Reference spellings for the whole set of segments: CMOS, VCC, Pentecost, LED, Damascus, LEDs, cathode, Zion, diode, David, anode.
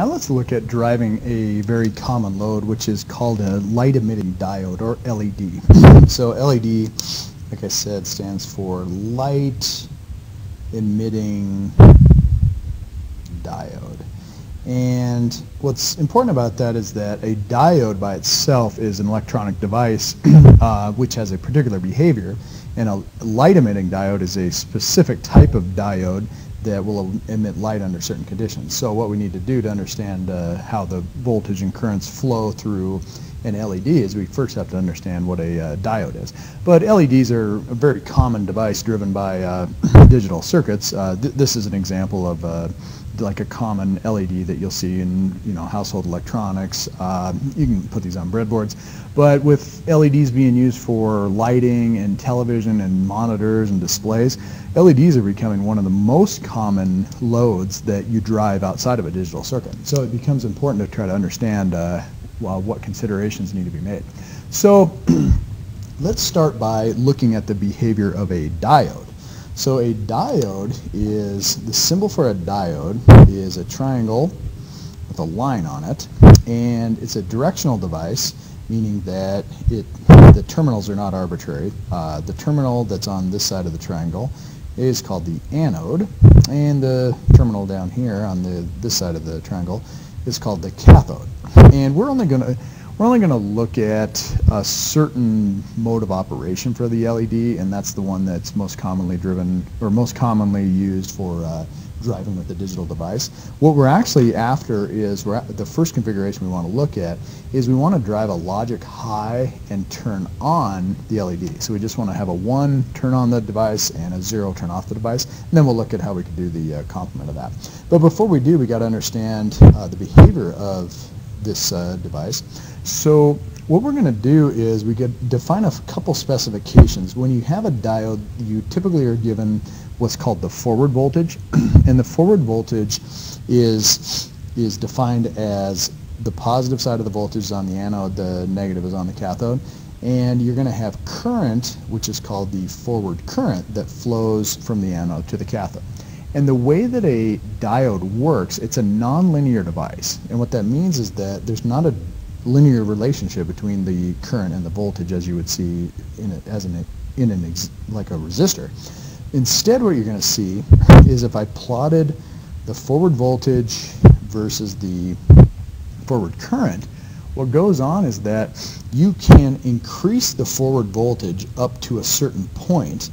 Now let's look at driving a very common load, which is called a light emitting diode, or LED. So LED, like I said, stands for light emitting diode. And what's important about that is that a diode by itself is an electronic device which has a particular behavior, and a light emitting diode is a specific type of diode that will emit light under certain conditions. So what we need to do to understand how the voltage and currents flow through an LED is we first have to understand what a diode is. But LEDs are a very common device driven by digital circuits. This is an example of like a common LED that you'll see in, you know, household electronics. You can put these on breadboards. But with LEDs being used for lighting and television and monitors and displays, LEDs are becoming one of the most common loads that you drive outside of a digital circuit. So it becomes important to try to understand what considerations need to be made. So let's start by looking at the behavior of a diode. So a diode is, the symbol for a diode is a triangle with a line on it, and it's a directional device, meaning that the terminals are not arbitrary. The terminal that's on this side of the triangle is called the anode, and the terminal down here on this side of the triangle is called the cathode. And we're only going to look at a certain mode of operation for the LED, and that's the one that's most commonly driven, or most commonly used for driving with a digital device. What we're actually after is, the first configuration we want to look at is we want to drive a logic high and turn on the LED. So we just want to have a 1 turn on the device and a 0 turn off the device, and then we'll look at how we can do the complement of that. But before we do, we got to understand the behavior of this device. So what we're going to do is we define a couple specifications. When you have a diode, you typically are given what's called the forward voltage, and the forward voltage is defined as the positive side of the voltage is on the anode, the negative is on the cathode, and you're going to have current, which is called the forward current, that flows from the anode to the cathode. And the way that a diode works, it's a nonlinear device. And what that means is that there's not a linear relationship between the current and the voltage as you would see like a resistor. Instead, what you're going to see is if I plotted the forward voltage versus the forward current, what goes on is that you can increase the forward voltage up to a certain point,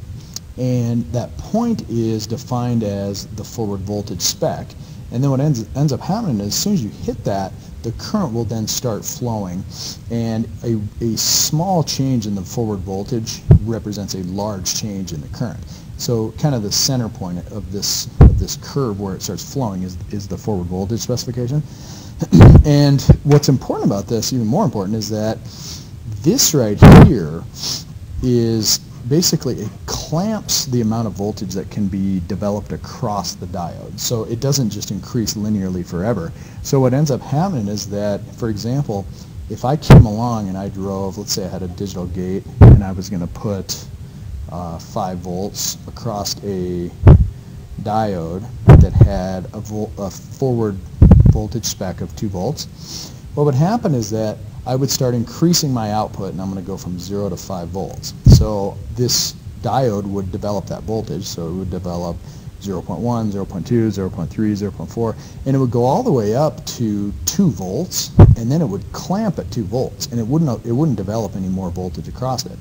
and that point is defined as the forward voltage spec. And then what ends up happening is as soon as you hit that, the current will then start flowing, and a small change in the forward voltage represents a large change in the current. So kind of the center point of this curve where it starts flowing is the forward voltage specification. And what's important about this, even more important, is that this right here is basically it clamps the amount of voltage that can be developed across the diode. So it doesn't just increase linearly forever. So what ends up happening is that, for example, if I came along and I drove, let's say I had a digital gate and I was going to put 5 volts across a diode that had a forward voltage spec of 2 volts, what would happen is that I would start increasing my output, and I'm going to go from 0 to 5 volts. So this diode would develop that voltage, so it would develop 0.1, 0.2, 0.3, 0.4, and it would go all the way up to 2 volts, and then it would clamp at 2 volts, and it wouldn't develop any more voltage across it.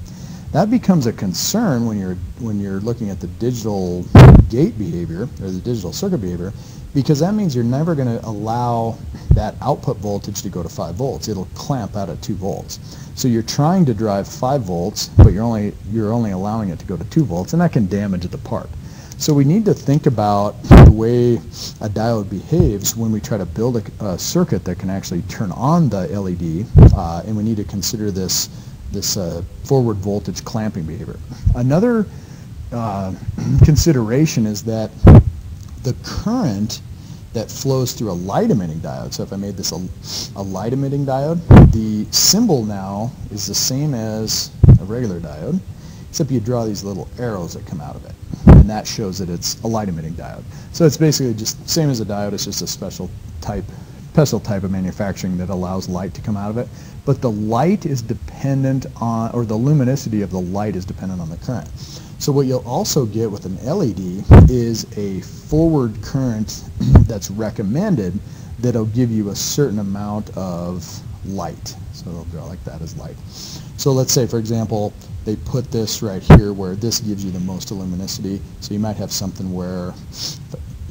That becomes a concern when you're looking at the digital gate behavior, or the digital circuit behavior, because that means you're never going to allow that output voltage to go to 5 volts. It'll clamp out at 2 volts. So you're trying to drive 5 volts, but you're only allowing it to go to 2 volts, and that can damage the part. So we need to think about the way a diode behaves when we try to build a circuit that can actually turn on the LED, and we need to consider this forward voltage clamping behavior. Another consideration is that the current that flows through a light emitting diode, so if I made this a light emitting diode, the symbol now is the same as a regular diode, except you draw these little arrows that come out of it, and that shows that it's a light emitting diode. So it's basically just same as a diode, it's just a special type pestle type of manufacturing that allows light to come out of it. But the light is dependent on, or the luminosity of the light is dependent on the current. So what you'll also get with an LED is a forward current that's recommended that'll give you a certain amount of light. So they'll draw like that as light. So let's say, for example, they put this right here where this gives you the most luminosity. So you might have something where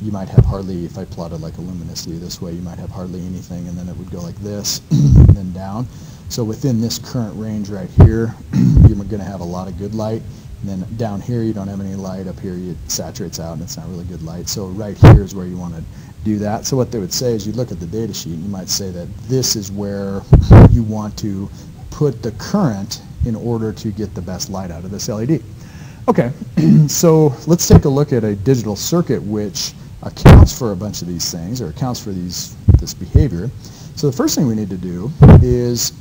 you might have hardly, if I plotted like a luminosity this way, you might have hardly anything, and then it would go like this and then down. So within this current range right here, you're going to have a lot of good light. And then down here you don't have any light. Up here it saturates out and it's not really good light. So right here is where you want to do that. So what they would say is you look at the data sheet and you might say that this is where you want to put the current in order to get the best light out of this LED. Okay, so let's take a look at a digital circuit which accounts for a bunch of these things, or accounts for this behavior. So the first thing we need to do is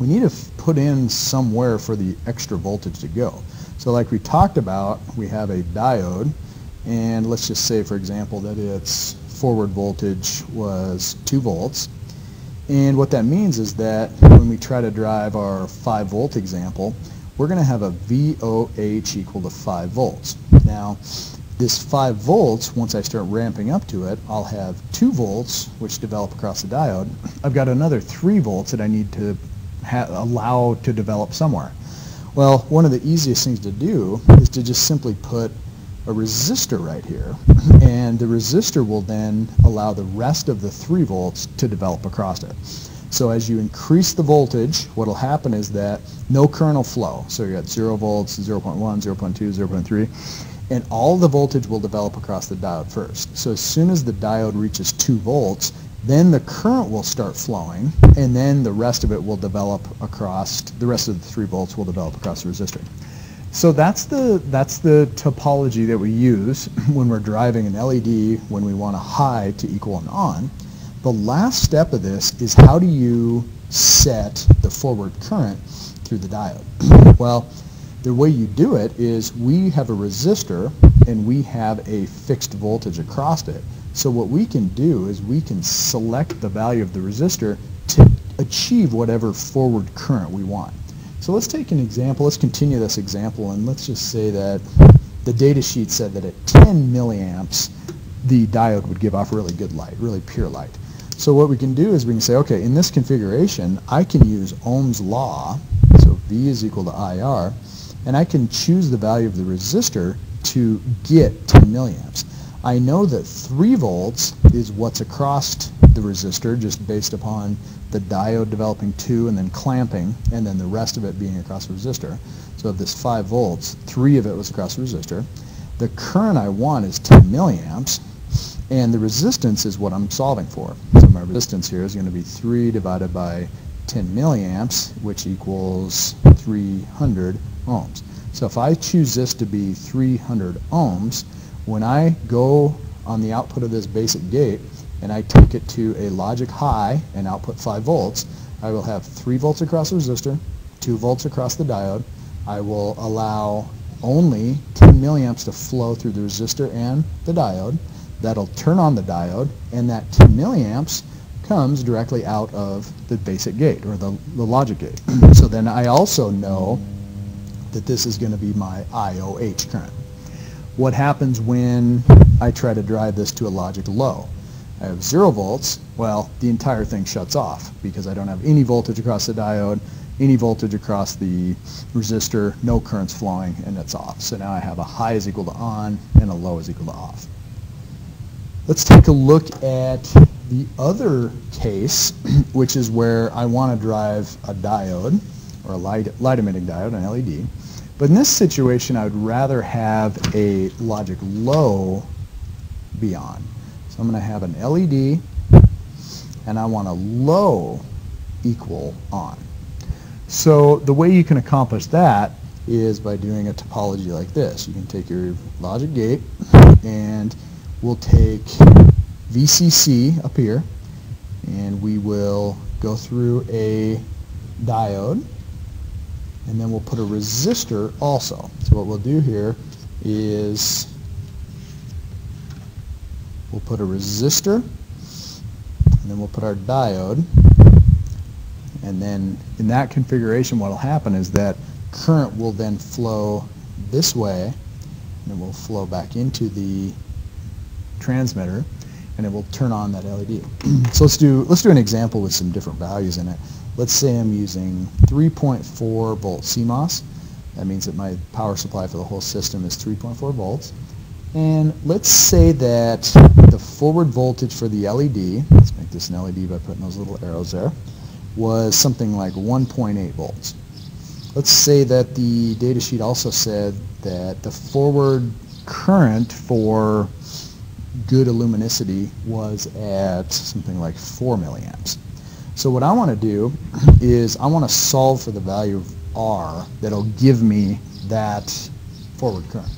we need to put in somewhere for the extra voltage to go. So like we talked about, we have a diode, and let's just say, for example, that its forward voltage was 2 volts. And what that means is that when we try to drive our 5-volt example, we're going to have a VOH equal to 5 volts. Now, this 5 volts, once I start ramping up to it, I'll have 2 volts, which develop across the diode. I've got another 3 volts that I need to allow to develop somewhere. Well, one of the easiest things to do is to just simply put a resistor right here, and the resistor will then allow the rest of the 3 volts to develop across it. So as you increase the voltage, what will happen is that no current will flow. So you got 0 volts, 0.1, 0.2, 0.3, and all the voltage will develop across the diode first. So as soon as the diode reaches 2 volts, then the current will start flowing, and then the rest of it will develop across, the rest of the 3 volts will develop across the resistor. So that's the topology that we use when we're driving an LED, when we want a high to equal an on. The last step of this is how do you set the forward current through the diode? Well, the way you do it is we have a resistor and we have a fixed voltage across it. So what we can do is we can select the value of the resistor to achieve whatever forward current we want. So let's take an example. Let's continue this example, and let's just say that the data sheet said that at 10 milliamps, the diode would give off really good light, really pure light. So what we can do is we can say, okay, in this configuration, I can use Ohm's law, so V is equal to IR, and I can choose the value of the resistor to get 10 milliamps. I know that 3 volts is what's across the resistor, just based upon the diode developing 2 and then clamping, and then the rest of it being across the resistor. So of this 5 volts, 3 of it was across the resistor. The current I want is 10 milliamps, and the resistance is what I'm solving for. So my resistance here is going to be 3 divided by 10 milliamps, which equals 300 ohms. So if I choose this to be 300 ohms, when I go on the output of this basic gate and I take it to a logic high and output 5 volts, I will have 3 volts across the resistor, 2 volts across the diode. I will allow only 10 milliamps to flow through the resistor and the diode. That'll turn on the diode, and that 10 milliamps comes directly out of the basic gate, or the logic gate. So then I also know that this is going to be my IOH current. What happens when I try to drive this to a logic low? I have 0 volts. Well, the entire thing shuts off because I don't have any voltage across the diode, any voltage across the resistor, no currents flowing, and it's off. So now I have a high is equal to on and a low is equal to off. Let's take a look at the other case, which is where I want to drive a diode, or a light emitting diode, an LED. But in this situation, I would rather have a logic low be on. So I'm going to have an LED, and I want a low equal on. So the way you can accomplish that is by doing a topology like this. You can take your logic gate, and we'll take VCC up here, and we will go through a diode, and then we'll put a resistor also. So what we'll do here is we'll put a resistor and then we'll put our diode, and then in that configuration what will happen is that current will then flow this way, and it will flow back into the transmitter, and it will turn on that LED. So let's do an example with some different values in it. Let's say I'm using 3.4 volt CMOS. That means that my power supply for the whole system is 3.4 volts. And let's say that the forward voltage for the LED, let's make this an LED by putting those little arrows there, was something like 1.8 volts. Let's say that the data sheet also said that the forward current for good illuminicity was at something like 4 milliamps. So what I want to do is I want to solve for the value of R that'll give me that forward current.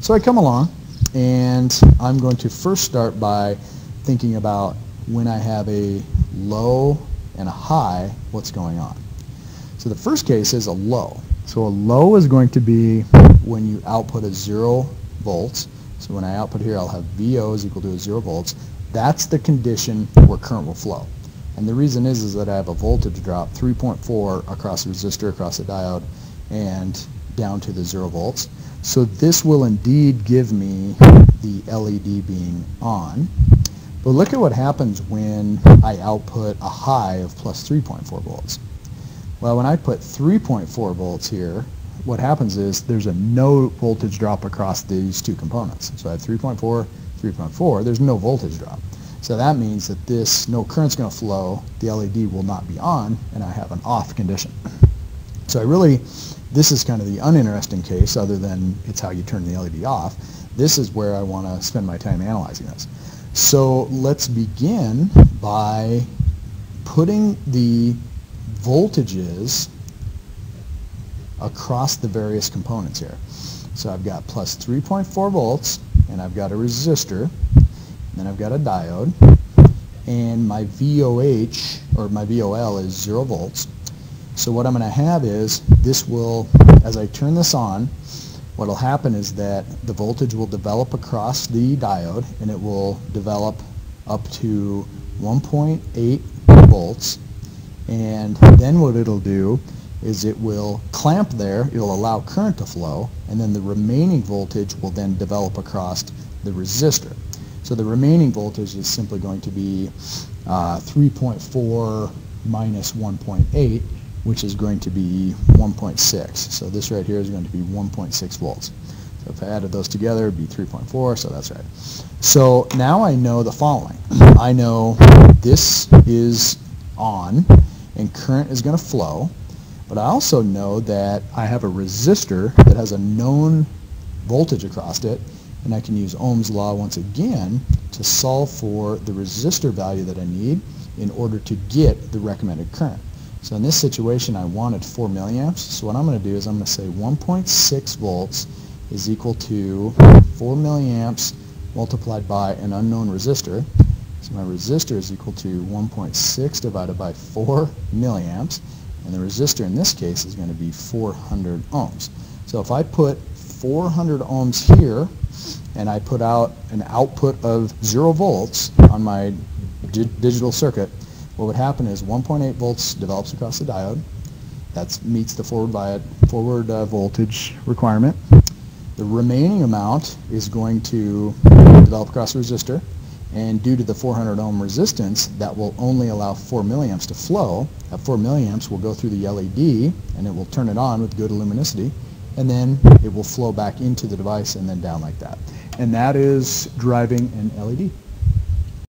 So I come along, and I'm going to first start by thinking about when I have a low and a high, what's going on. So the first case is a low. So a low is going to be when you output a 0 volts. So when I output here, I'll have VO is equal to 0 volts. That's the condition where current will flow. And the reason is that I have a voltage drop, 3.4 across the resistor, across the diode, and down to the 0 volts. So this will indeed give me the LED being on. But look at what happens when I output a high of plus 3.4 volts. Well, when I put 3.4 volts here, what happens is there's a no voltage drop across these two components. So I have 3.4, 3.4, there's no voltage drop. So that means that this, no current's going to flow, the LED will not be on, and I have an off condition. So I really, this is kind of the uninteresting case other than it's how you turn the LED off. This is where I want to spend my time analyzing this. So let's begin by putting the voltages across the various components here. So I've got plus 3.4 volts, and I've got a resistor. Then I've got a diode, and my VOH, or my VOL, is 0 volts. So what I'm going to have is this will, as I turn this on, what will happen is that the voltage will develop across the diode, and it will develop up to 1.8 volts. And then what it'll do is it will clamp there, it'll allow current to flow, and then the remaining voltage will then develop across the resistor. So the remaining voltage is simply going to be 3.4 minus 1.8, which is going to be 1.6. So this right here is going to be 1.6 volts. So if I added those together, it would be 3.4, so that's right. So now I know the following. I know this is on, and current is going to flow, but I also know that I have a resistor that has a known voltage across it, and I can use Ohm's law once again to solve for the resistor value that I need in order to get the recommended current. So in this situation, I wanted 4 milliamps. So what I'm going to do is I'm going to say 1.6 volts is equal to 4 milliamps multiplied by an unknown resistor. So my resistor is equal to 1.6 divided by 4 milliamps. And the resistor in this case is going to be 400 ohms. So if I put 400 ohms here, and I put out an output of 0 volts on my digital circuit, what would happen is 1.8 volts develops across the diode. That meets the forward voltage requirement. The remaining amount is going to develop across the resistor, and due to the 400 ohm resistance, that will only allow 4 milliamps to flow. That 4 milliamps will go through the LED, and it will turn it on with good illuminicity, and then it will flow back into the device and then down like that. And that is driving an LED.